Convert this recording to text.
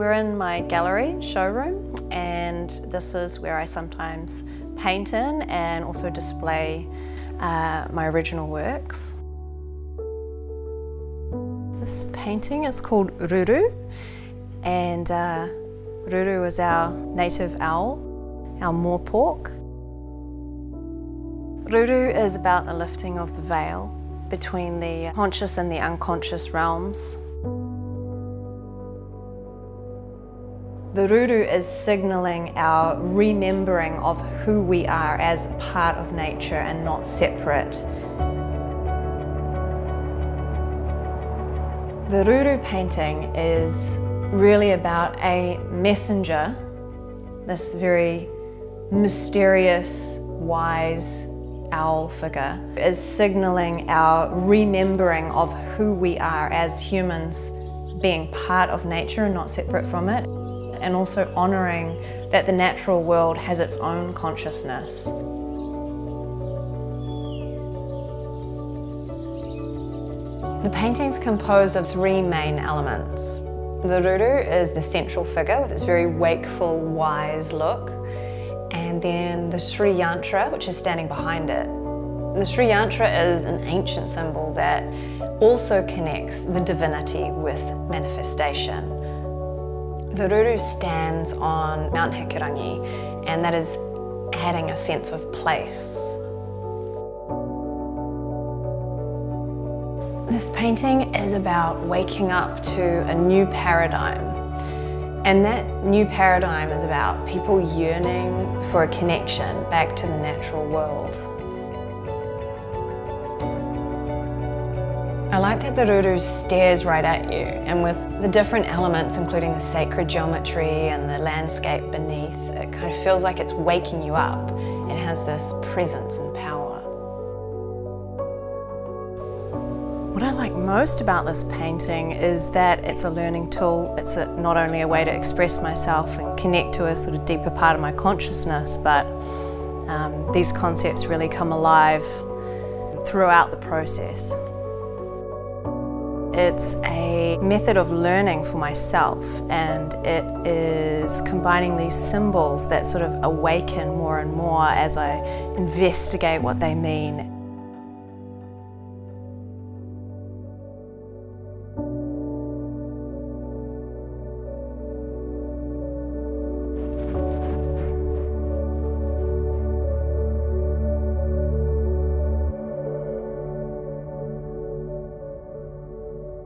We're in my gallery showroom, and this is where I sometimes paint in and also display my original works. This painting is called Ruru, and Ruru is our native owl, our Morepork. Ruru is about the lifting of the veil between the conscious and the unconscious realms. The Ruru is signalling our remembering of who we are as part of nature and not separate. The Ruru painting is really about a messenger, this very mysterious, wise owl figure, is signalling our remembering of who we are as humans, being part of nature and not separate from it, and also honouring that the natural world has its own consciousness. The painting's composed of three main elements. The Ruru is the central figure with its very wakeful, wise look, and then the Sri Yantra, which is standing behind it. The Sri Yantra is an ancient symbol that also connects the divinity with manifestation. The Ruru stands on Mount Hikurangi, and that is adding a sense of place. This painting is about waking up to a new paradigm, and that new paradigm is about people yearning for a connection back to the natural world. I like that the Ruru stares right at you, and with the different elements including the sacred geometry and the landscape beneath, it kind of feels like it's waking you up. It has this presence and power. What I like most about this painting is that it's a learning tool. It's not only a way to express myself and connect to a sort of deeper part of my consciousness, but these concepts really come alive throughout the process. It's a method of learning for myself, and it is combining these symbols that sort of awaken more and more as I investigate what they mean.